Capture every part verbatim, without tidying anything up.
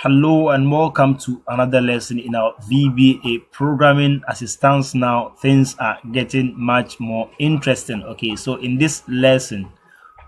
Hello and welcome to another lesson in our V B A programming. As it stands now, things are getting much more interesting. Okay, so in this lesson,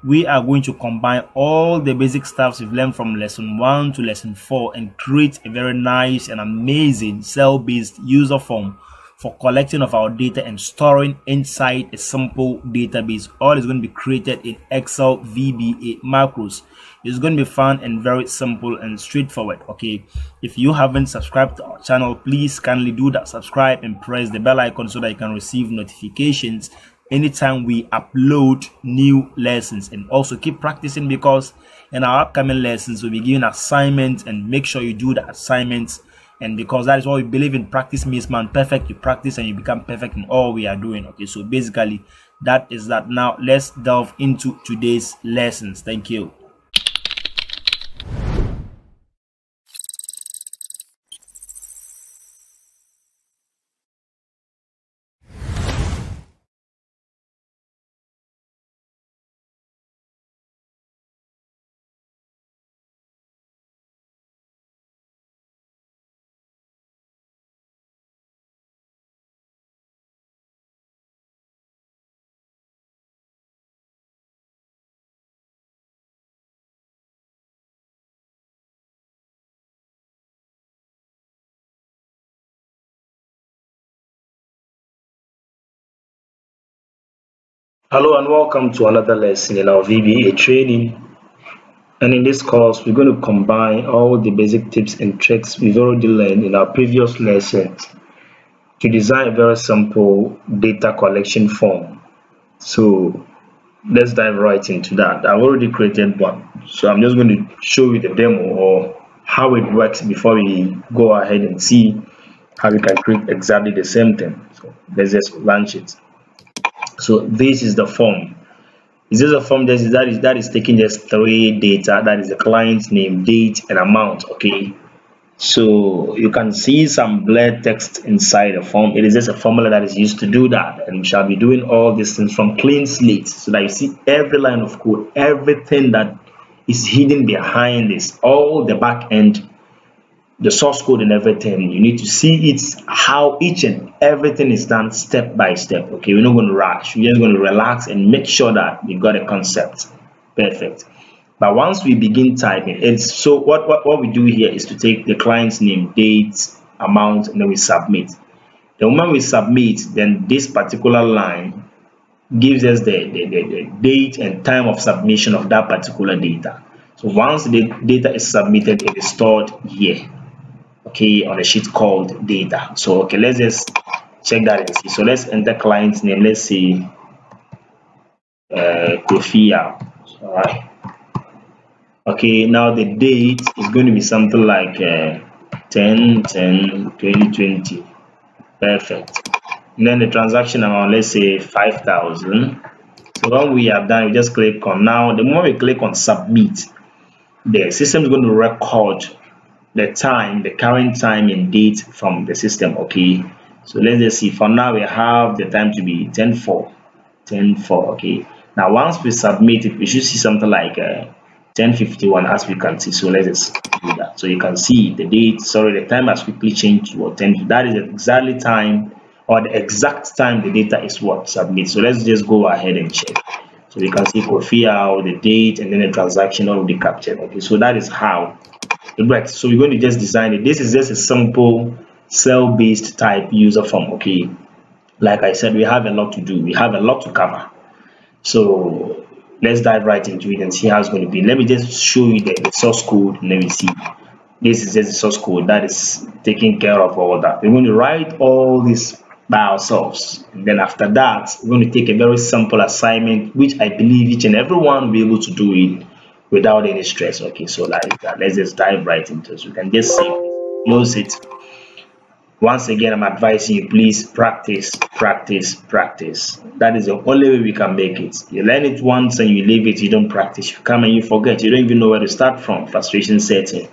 we are going to combine all the basic stuff we've learned from lesson one to lesson four and create a very nice and amazing cell-based user form for collecting of our data and storing inside a simple database. All is going to be created in Excel V B A macros. It's going to be fun and very simple and straightforward. Okay, if you haven't subscribed to our channel, please kindly do that. Subscribe and press the bell icon so that you can receive notifications anytime we upload new lessons. And also keep practicing, because in our upcoming lessons we'll be giving assignments, and make sure you do the assignments. And because that is what we believe in, practice makes man perfect. You practice and you become perfect in all we are doing. Okay, so basically that is that. Now let's delve into today's lessons. Thank you. Hello and welcome to another lesson in our V B A training. And in this course, we're going to combine all the basic tips and tricks we've already learned in our previous lessons to design a very simple data collection form. So let's dive right into that. I've already created one, so I'm just going to show you the demo or how it works before we go ahead and see how we can create exactly the same thing. So let's just launch it. So this is the form. This is a form that is that is that is taking just three data. That is the client's name, date, and amount. Okay. So you can see some blurred text inside the form. It is just a formula that is used to do that, and we shall be doing all these things from clean slate, so that you see every line of code, everything that is hidden behind this, all the back end, the source code and everything. You need to see it's how each and everything is done step by step. Okay, we're not going to rush. We're just going to relax and make sure that we got a concept perfect. But once we begin typing, it's so what what, what we do here is to take the client's name, date, amount, and then we submit. The moment we submit, then this particular line gives us the the, the, the date and time of submission of that particular data. So once the data is submitted, it is stored here. Okay, on a sheet called data. So okay, let's just check that and see. So let's enter client's name. Let's see, uh Kofia. All right. Okay, now the date is going to be something like uh ten ten twenty twenty. Perfect. And then the transaction amount, let's say five thousand. So when we have done, we just click on now. The moment we click on submit, the system is going to record the time, the current time and date from the system. Okay, so let's just see. For now, we have the time to be ten four ten four. Okay, now once we submit it, we should see something like uh, ten fifty-one, as we can see. So let's just do that. So you can see the date, sorry, the time has quickly changed to ten. That is exactly time, or the exact time the data is what submit. So let's just go ahead and check. So you can see Kofia, the date, and then the transaction all will be captured. Okay, so that is how it works. So we're going to just design it. This is just a simple cell-based type user form. Okay, like I said, we have a lot to do. We have a lot to cover. So let's dive right into it and see how it's going to be. Let me just show you the, the source code. Let me see. This is just the source code that is taking care of all that. We're going to write all this by ourselves, and then after that, we're going to take a very simple assignment, which I believe each and everyone will be able to do it without any stress. Okay, so like that, let's just dive right into it. You can just save it, close it. Once again, I'm advising you, please practice, practice, practice. That is the only way we can make it. You learn it once and you leave it, you don't practice. You come and you forget. You don't even know where to start from. Frustration sets in.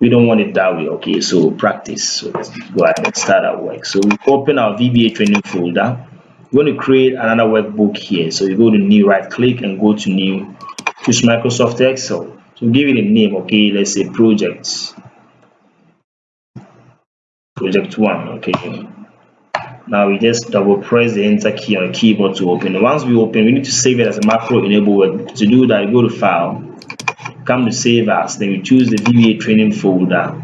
We don't want it that way. Okay, so practice. So let's go ahead and start our work. So we open our V B A training folder. We're going to create another workbook here. So you go to new, right click and go to new. Choose Microsoft Excel. So give it a name. Okay, let's say projects. project one. Okay, now we just double press the enter key on the keyboard to open. Once we open, we need to save it as a macro enable word. To do that, go to file, come to save as, then we choose the V B A training folder,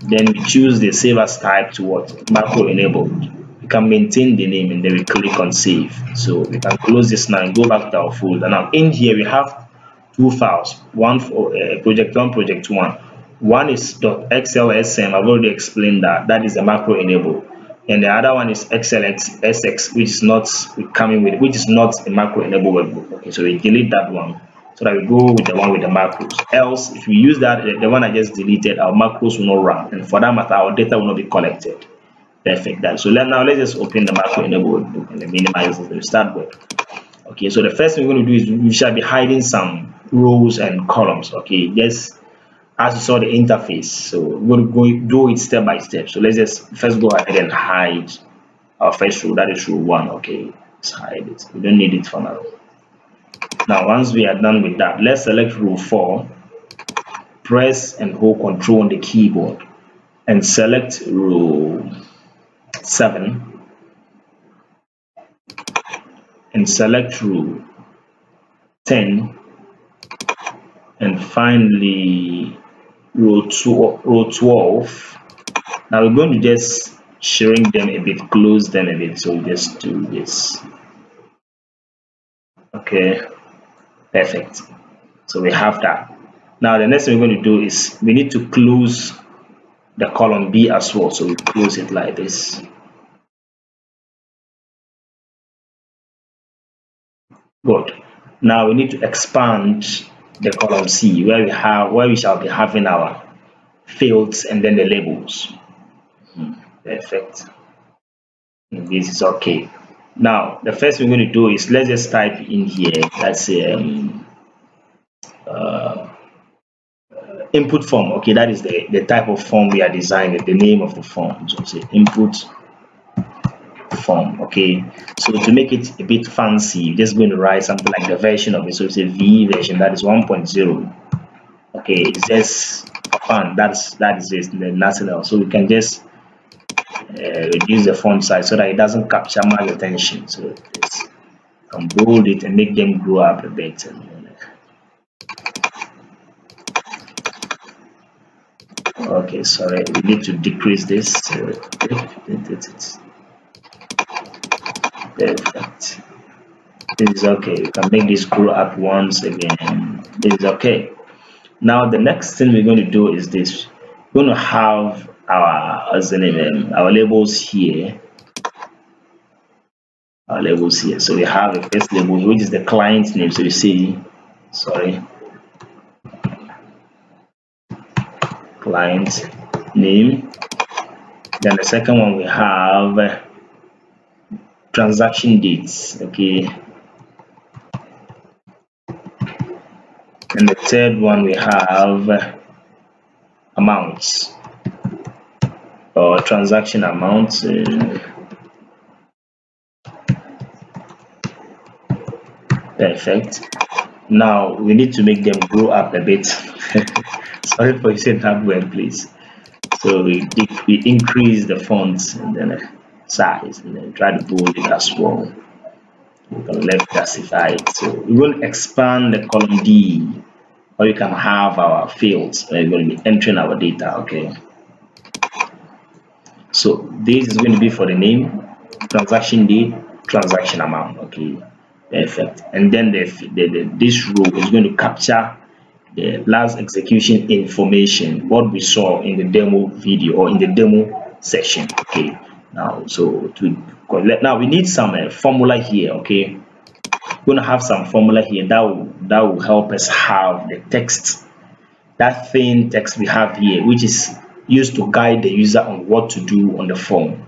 then we choose the save as type to what, macro enabled. We can maintain the name and then we click on save. So we can close this now and go back to our folder. Now in here we have two files, one for uh, project one, project one. One is .xlsm. I've already explained that. That is the macro enable, and the other one is xlsx, which is not coming with, which is not a macro enable webhook. Okay, so we delete that one so that we go with the one with the macros. Else, if we use that the one I just deleted, our macros will not run, and for that matter, our data will not be collected. Perfect. That so let now let's just open the macro enable webhook and minimize it to start with. Okay, so the first thing we're going to do is we shall be hiding some rows and columns. Okay, just as you saw the interface. So we're going to do it step by step. So let's just first go ahead and hide our first row. That is row one. Okay, let's hide it. We don't need it for now. Now once we are done with that, let's select row four. Press and hold control on the keyboard and select row seven and select row ten and finally row two, row twelve. Now we're going to just shrink them a bit, close them a bit. So we'll just do this. Okay, perfect. So we have that. Now the next thing we're going to do is we need to close the column B as well. So we close it like this. Good. Now we need to expand the column C where we have where we shall be having our fields and then the labels. Perfect. And this is okay. Now the first thing we're going to do is let's just type in here, that's um uh input form. Okay, that is the the type of form we are designing, the name of the form. So say input form. Okay, so to make it a bit fancy, we're just going to write something like the version of it. So it's a V version, that is one point zero. Okay, it says fun, that's that is just nothing else. So we can just uh, reduce the font size so that it doesn't capture my attention. So let's bold it and make them grow up a bit. Okay, sorry, we need to decrease this. So it's perfect. This is okay. We can make this grow up once again. This is okay. Now the next thing we're going to do is this. We're going to have our as the name, our labels here. Our labels here. So we have the first label, which is the client name. So you see, sorry, client name. Then the second one we have transaction dates. Okay, and the third one we have amounts or transaction amounts. Uh, perfect. Now we need to make them grow up a bit. Sorry for using hardware, please. So we we increase the fonts and then uh, size, and then try to bold it as well. You can left classify it. So we will expand the column D, or you can have our fields where we're going to be entering our data. Okay, so this is going to be for the name, transaction date, transaction amount. Okay, perfect. And then the, the, the this row is going to capture the last execution information, what we saw in the demo video or in the demo session. Okay, now so to collect, now we need some uh, formula here. Okay, we're gonna have some formula here that will that will help us have the text, that thin text we have here, which is used to guide the user on what to do on the form.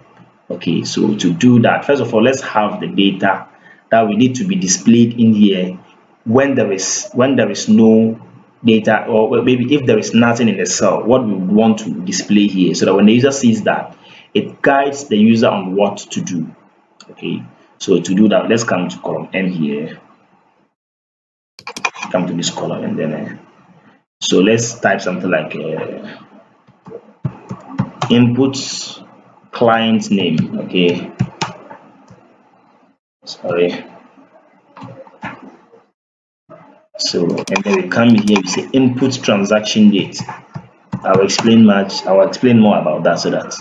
Okay, so to do that, first of all, let's have the data that we need to be displayed in here when there is when there is no data, or maybe if there is nothing in the cell, what we want to display here, so that when the user sees that, it guides the user on what to do. Okay, so to do that, let's come to column M here, come to this column, and then uh, so let's type something like uh, inputs client name. Okay, sorry. So, and then we come here, we say input transaction date. I'll explain much, I'll explain more about that so that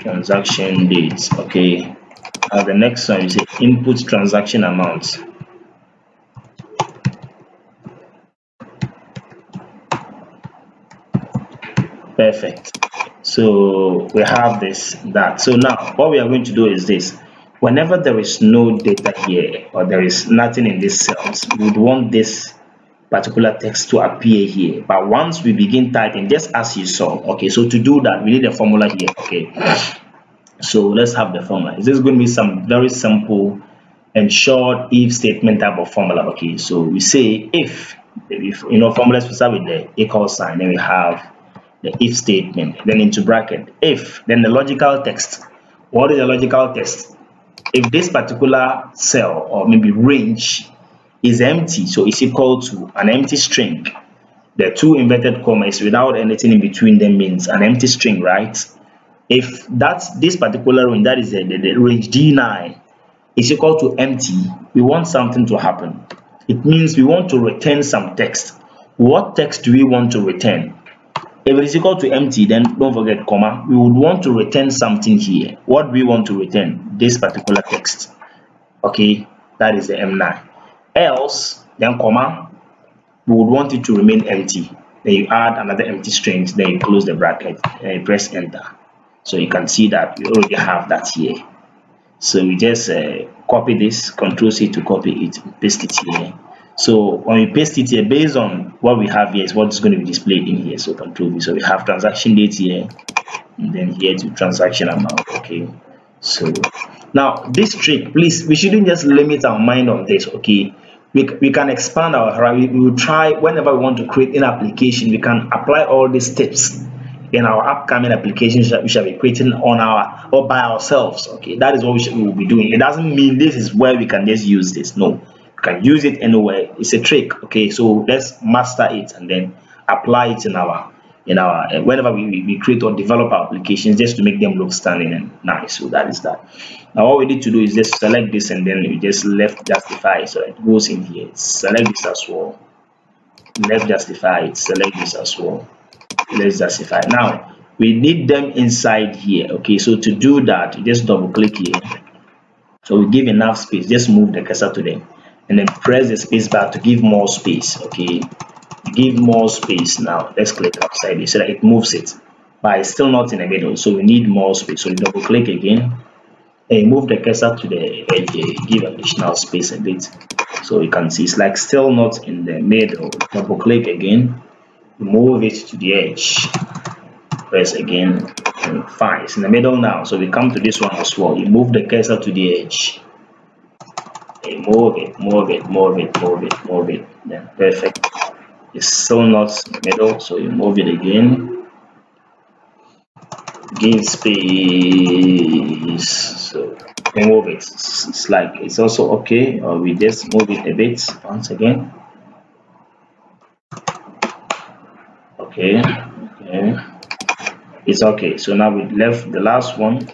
transaction dates. Okay, now the next one is input transaction amount. Perfect. So we have this, that. So now what we are going to do is this. Whenever there is no data here or there is nothing in these cells, we would want this particular text to appear here. But once we begin typing, just as you saw, okay, so to do that, we need a formula here, okay. So let's have the formula. This is going to be some very simple and short if statement type of formula, okay. So we say if, if you know, formulas we start with the equal sign, then we have the if statement, then into bracket, if, then the logical text. What is the logical text? If this particular cell or maybe range is empty, so it's equal to an empty string, the two inverted commas without anything in between them means an empty string, right? If that's this particular range, that is the, the, the range D nine, is equal to empty, we want something to happen. It means we want to return some text. What text do we want to return? If it is equal to empty, then don't forget comma, we would want to return something here. What do we want to return? This particular text, okay, that is the M nine. Else, then comma, we would want it to remain empty, then you add another empty string, then you close the bracket and you press enter. So you can see that we already have that here. So we just uh, copy this, control C to copy it, paste it here. So when we paste it here, based on what we have here is what is going to be displayed in here. So control V. So we have transaction date here, and then here to transaction amount. Okay. So now this trick, please, we shouldn't just limit our mind on this. Okay. We, we can expand our horizon. We will try whenever we want to create an application. We can apply all these tips in our upcoming applications that we shall be creating on our or by ourselves. Okay. That is what we, should, we will be doing. It doesn't mean this is where we can just use this. No. Can use it anywhere. It's a trick, okay. So let's master it and then apply it in our in our uh, whenever we, we create or develop our applications, just to make them look stunning and nice. So that is that. Now what we need to do is just select this and then we just left justify, so it goes in here. Select this as well, left justify it, select this as well, let's justify. Now we need them inside here, okay. So to do that, you just double click here, so we give enough space, just move the cursor to them and then press the space bar to give more space, okay. Give more space. Now let's click outside it so that it moves it, but it's still not in the middle, so we need more space. So we double click again and move the cursor to the edge here, give additional space a bit, so you can see it's like still not in the middle. Double click again, move it to the edge, press again, and fine, it's in the middle now. So we come to this one as well, you move the cursor to the edge. Okay, move it, move it, move it, move it, move it. Yeah, perfect. It's still not middle, so you move it again. Gain space. So move it. It's like it's also okay. Or we just move it a bit once again. Okay. Okay. It's okay. So now we left the last one.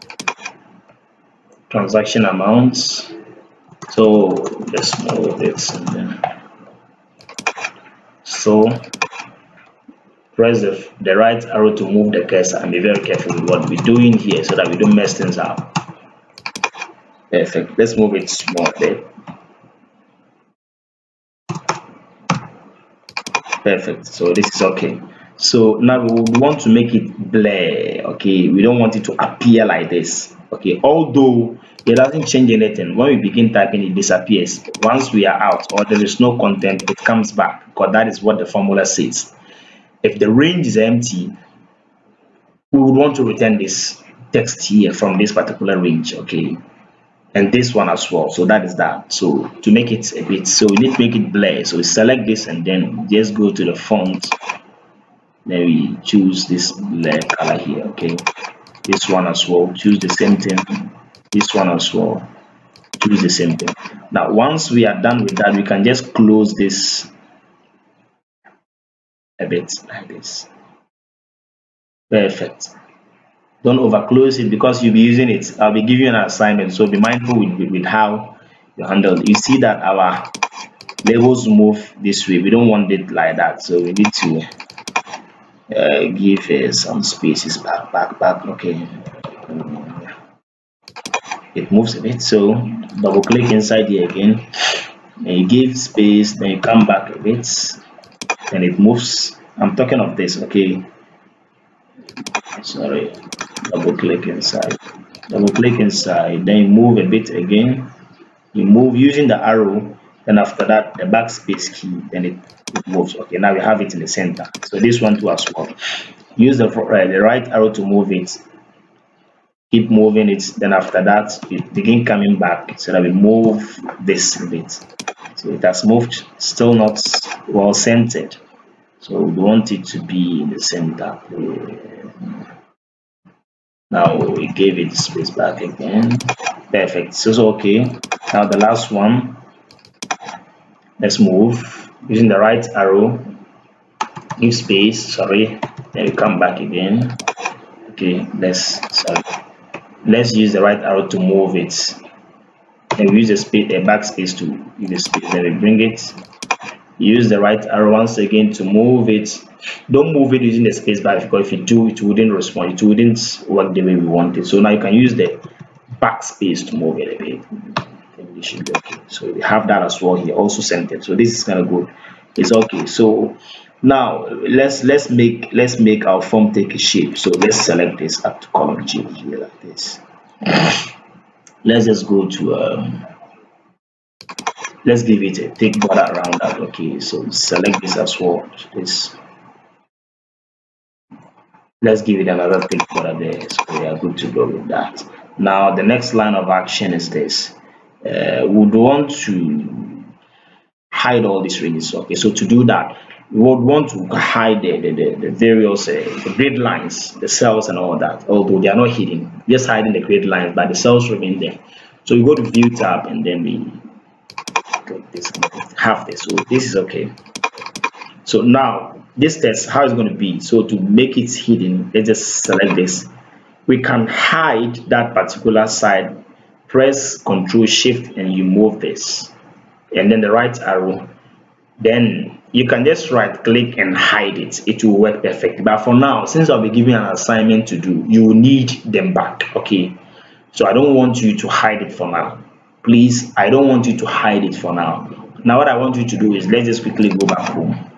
Transaction amounts. So let's move it and then so press the, the right arrow to move the cursor and be very careful with what we're doing here so that we don't mess things up. Perfect. Let's move it small there. Perfect. So this is okay. So now we want to make it blur, okay. We don't want it to appear like this, okay. Although it doesn't change anything, when we begin typing it disappears. Once we are out or there is no content, it comes back, because that is what the formula says. If the range is empty, we would want to return this text here from this particular range, okay, and this one as well. So that is that. So to make it a bit, so we need to make it blur, so we select this and then just go to the font. Then we choose this black color here, okay. This one as well, choose the same thing. This one as well, choose the same thing. Now, once we are done with that, we can just close this a bit like this. Perfect. Don't overclose it because you'll be using it. I'll be giving you an assignment, so be mindful with, with how you handle it. You see that our labels move this way. We don't want it like that, so we need to uh, give uh, some spaces back, back, back. Okay, it moves a bit, so double click inside here again, and you give space, then you come back a bit, and it moves. I'm talking of this, okay. Sorry, double click inside, double click inside, then you move a bit again. You move using the arrow, and after that, the backspace key, then it, it moves. Okay, now we have it in the center. So this one too as well. Use the, uh, the right arrow to move it. Keep moving it, then after that it begin coming back so that we move this a bit. So it has moved, still not well centered, so we want it to be in the center. Now we gave it space back again. Perfect. So it's okay. Now the last one, let's move using the right arrow, give space, sorry, then we come back again. Okay, let's sorry let's use the right arrow to move it, and we use a space, a backspace to give a space, then we bring it, use the right arrow once again to move it. Don't move it using the space bar, because if you do, it wouldn't respond, it wouldn't work the way we want it. So now you can use the backspace to move it a bit. I think this should be okay. So we have that as well here, also centered. So this is kind of good, it's okay. So now let's let's make let's make our form take a shape. So let's select this up to column G here like this. Let's just go to um let's give it a thick border around that. Okay, so select this as well, this, let's give it another thick border there. So we are good to go with that. Now the next line of action is this. Uh, we would want to hide all these ranges. Okay, so to do that, we would want to hide the, the, the, the various uh, the grid lines, the cells and all that, although they are not hidden, just hiding the grid lines, but the cells remain there. So we go to view tab, and then we click this, have this. So this is okay. So now this test, how it's going to be, so to make it hidden, let's just select this. We can hide that particular side, press Control Shift, and you move this, and then the right arrow, then you can just right click and hide it. It will work perfectly. But for now, since I'll be giving an assignment to do, you will need them back. Okay, so I don't want you to hide it for now. Please, I don't want you to hide it for now. Now what I want you to do is, let's just quickly go back home.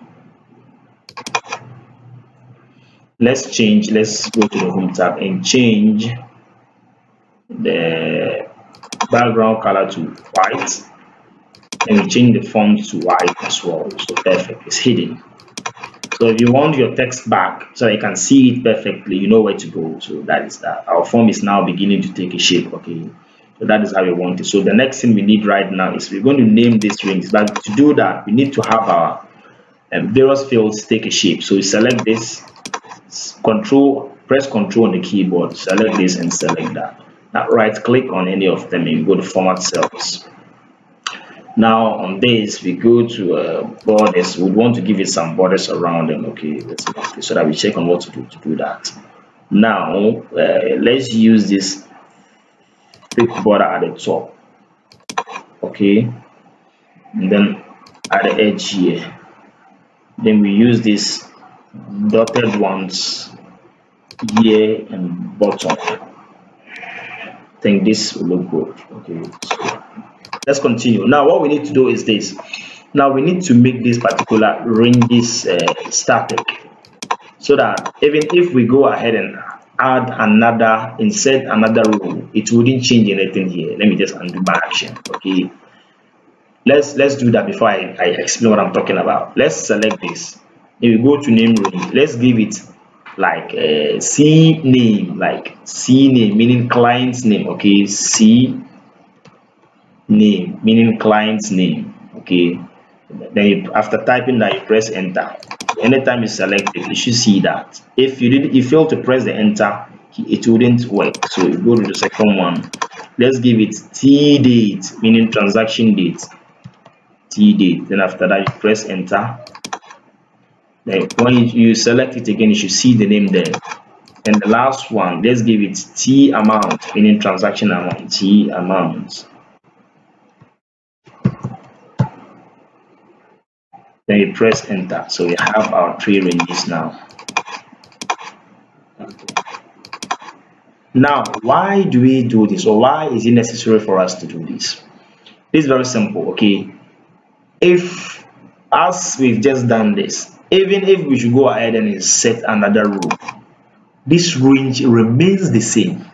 Let's change, let's go to the home tab and change the background color to white. And we change the font to white as well. So perfect, it's hidden. So if you want your text back so you can see it perfectly, you know where to go. So that is that. Our form is now beginning to take a shape. Okay, so that is how we want it. So the next thing we need right now is, we're going to name these rings, but to do that we need to have our um, various fields take a shape. So you select this, control press control on the keyboard, select this and select that. Now right click on any of them and go to format cells. Now on this, we go to uh, borders. We want to give it some borders around them. Okay, let's make it so that we check on what to do to do that. Now uh, let's use this thick border at the top. Okay, and then at the edge here, then we use these dotted ones here and bottom. I think this will look good. Okay, so let's continue. Now what we need to do is this. Now we need to make this particular ranges uh, static, so that even if we go ahead and add another, insert another row, it wouldn't change anything here. Let me just undo my action. Okay, let's let's do that before I, I explain what I'm talking about. Let's select this. If we go to name range, let's give it like a C name, like C name meaning client's name. Okay, C name meaning client's name. Okay, then you, after typing that, you press enter. So anytime you select it, you should see that. If you did you fail to press the enter, it wouldn't work. So you go to the second one. Let's give it T date meaning transaction date. T date. Then after that, you press enter. Then when you select it again, you should see the name there. And the last one, let's give it T amount, meaning transaction amount, T amount. Then you press enter. So we have our three ranges now. Now, why do we do this, or why is it necessary for us to do this? It's very simple, okay? If, as we've just done this, even if we should go ahead and set another rule, this range remains the same.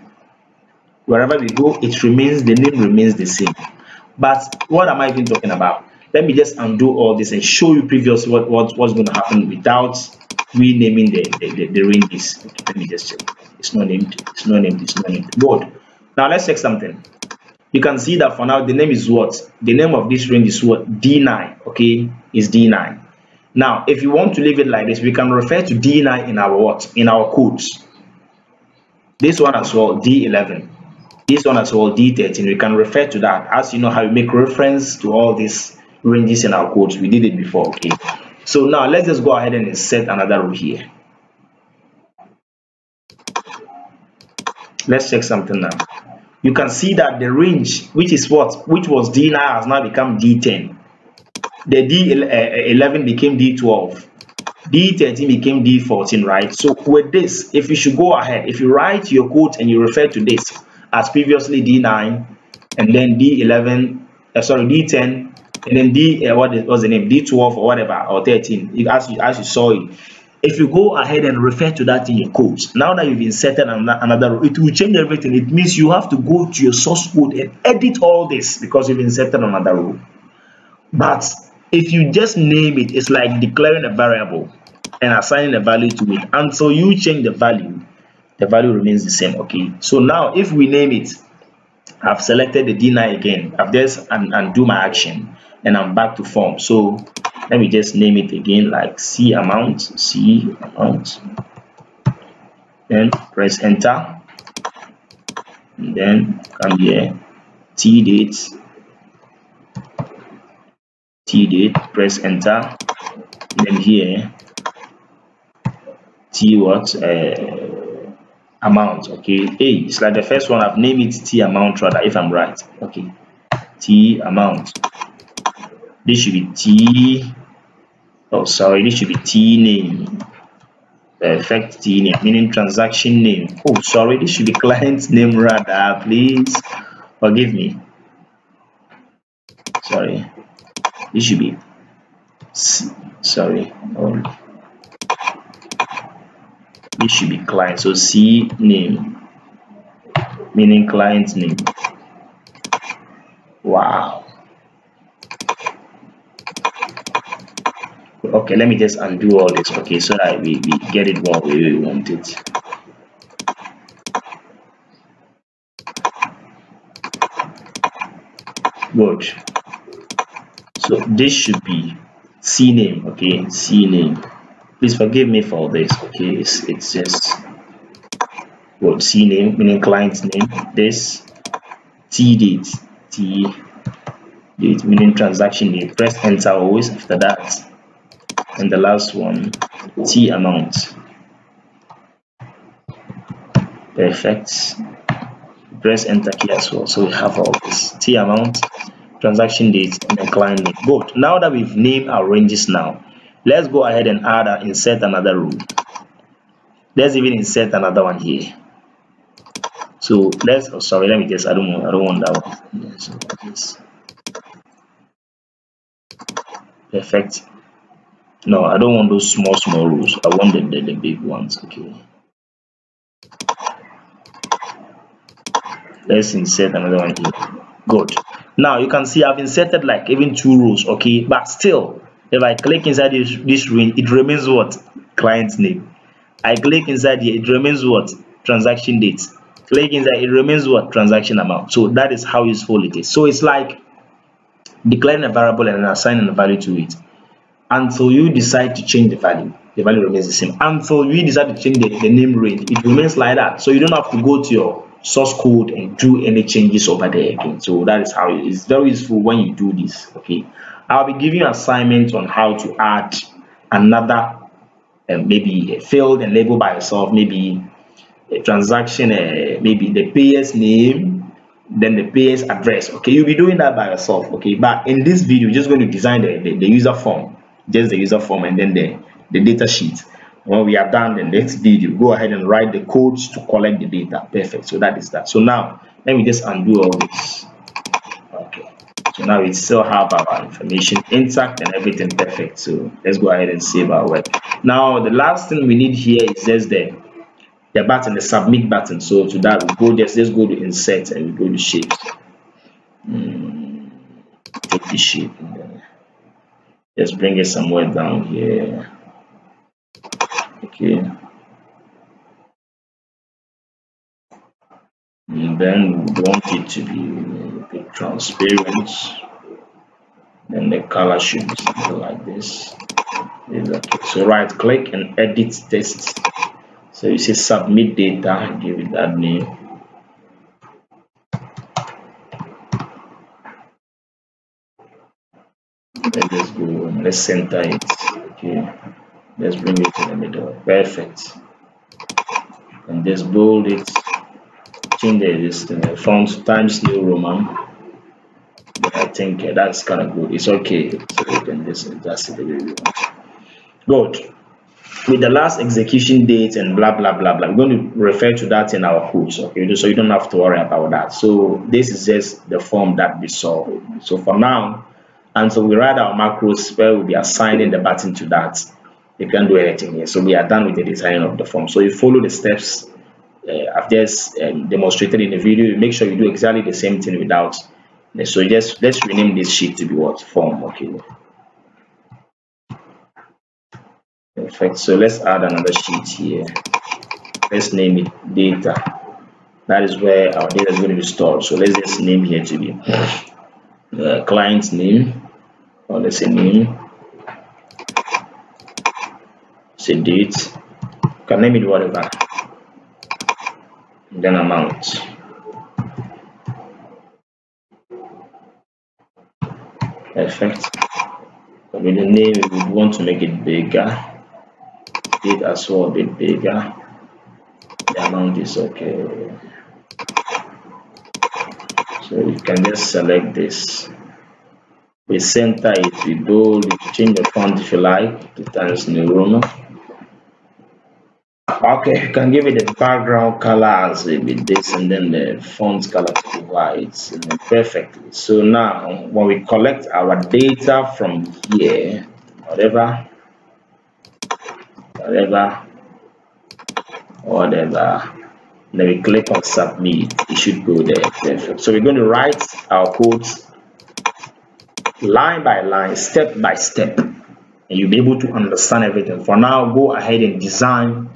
Wherever we go, it remains, the name remains the same. But what am I even talking about? Let me just undo all this and show you previously what, what, what's going to happen without renaming the, the, the, the ranges. Okay, let me just check. It's not named, it's not named, it's not named. Good. Now let's check something. You can see that for now the name is what? The name of this range is what? D nine. Okay, is D nine. Now, if you want to leave it like this, we can refer to D nine in our what? In our codes. This one as well, D eleven. This one as well, D thirteen. We can refer to that. As you know how we make reference to all these ranges in our codes. We did it before, okay? So now let's just go ahead and insert another row here. Let's check something now. You can see that the range, which is what? Which was D nine has now become D ten. The D eleven became D twelve, D thirteen became D fourteen, right? So with this, if you should go ahead, if you write your code and you refer to this as previously D nine and then D eleven, uh, sorry, D ten, and then D, uh, what was the name, D twelve or whatever, or thirteen, as you, as you saw it, if you go ahead and refer to that in your code, now that you've inserted another, it will change everything. It means you have to go to your source code and edit all this because you've inserted another row. But if you just name it, it's like declaring a variable and assigning a value to it. Until you change the value, the value remains the same, okay? So now if we name it, I've selected the D nine again. I've just un undo my action and I'm back to form. So let me just name it again like C amount, C amount. Then press enter. And then come here, T date. T date, press enter, and then here T what uh, amount, okay? Hey, it's like the first one, I've named it T amount rather, if I'm right, okay? T amount. This should be T. Oh, sorry, this should be T name. Perfect, T name, meaning transaction name. Oh, sorry, this should be client name rather. Please forgive me. Sorry. This should be C, sorry, oh. This should be client, so C name, meaning client name. Wow. Okay, let me just undo all this, okay, so that we, we get it what we really want it. Good. So this should be C name, okay, C name. Please forgive me for this, okay, it's, it's just what C name, meaning client name. This T date, T date, meaning transaction date. Press enter always after that. And the last one, T amount. Perfect. Press enter key as well, so we have all this. T amount, transaction date, and then client name. Good. Now that we've named our ranges, now let's go ahead and add and insert another rule. Let's even insert another one here. So let's, oh sorry, let me just, I don't want, I don't want that one. Yeah, so yes. Perfect. No, I don't want those small small rules. I want the, the, the big ones. Okay, let's insert another one here. Good. Now you can see I've inserted like even two rows, okay, but still if I click inside this, this range, it remains what? Client name. I click inside here, it remains what? Transaction date. Click inside, it remains what? Transaction amount. So that is how useful it is. So it's like declaring a variable and assigning a value to it. Until you decide to change the value, the value remains the same. Until you decide to change the, the name range, it remains like that. So you don't have to go to your source code and do any changes over there again. So that is how it is. It's very useful when you do this, okay? I'll be giving you assignments on how to add another, uh, maybe a field and label by yourself, maybe a transaction, uh, maybe the payer's name, then the payer's address. Okay, you'll be doing that by yourself. Okay, but in this video, you're just going to design the, the, the user form, just the user form, and then the, the data sheet. When we are done the next video, go ahead and write the codes to collect the data. Perfect. So that is that. So now let me just undo all this. Okay, so now we still have our information intact and everything perfect. So let's go ahead and save our work. Now the last thing we need here is just the the button, the submit button. So to that we go, just let's go to insert and we go to shape. Mm, take the shape and then just bring it somewhere down here. Okay, and then we want it to be a bit transparent, then the color should be something like this. Exactly. So right click and edit text. So you say submit data, give it that name. Let's go and let's center it. Okay, let's bring it to the middle. Perfect. And just bold it. Change the font Times New Roman. But I think uh, that's kind of good. It's okay. So we can just adjust it the way we want. Good. With the last execution date and blah blah blah blah, we're going to refer to that in our course. Okay, so you don't have to worry about that. So this is just the form that we saw. So for now, and so we write our macros where we'll be assigning the button to that. You can't do anything here. So we are done with the design of the form. So you follow the steps uh, I've just um, demonstrated in the video. You make sure you do exactly the same thing without. So you just let's rename this sheet to be what? Form. Okay. Perfect. So let's add another sheet here. Let's name it data. That is where our data is going to be stored. So let's just name here to be the client's name, or let's say name. Say date, can name it whatever, and then amount. Perfect. But with the name, we would want to make it bigger. Date as well, a bit bigger. The amount is okay. So we can just select this. We center it, we bold it, change the font if you like to Times New Roman. Okay, you can give it the background colors with this, and then the font color to be white, and then perfectly. So now, when we collect our data from here, whatever, whatever, whatever, then we click on submit. It should go there. Perfect. So we're going to write our codes line by line, step by step, and you'll be able to understand everything. For now, go ahead and design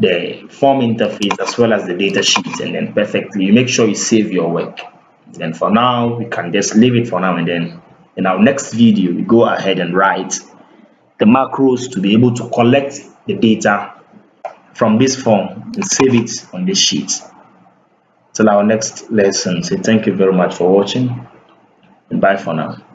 the form interface as well as the data sheet, and then perfectly you make sure you save your work. And for now, we can just leave it for now, and then in our next video we go ahead and write the macros to be able to collect the data from this form and save it on this sheet. Till our next lesson, say thank you very much for watching, and bye for now.